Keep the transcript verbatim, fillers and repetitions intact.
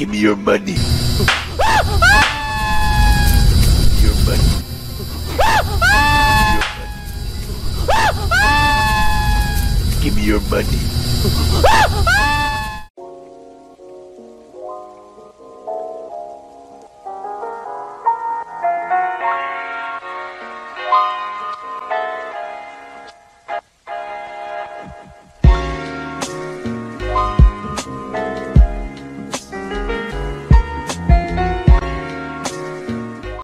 Give me your money. Your money. Give me your money.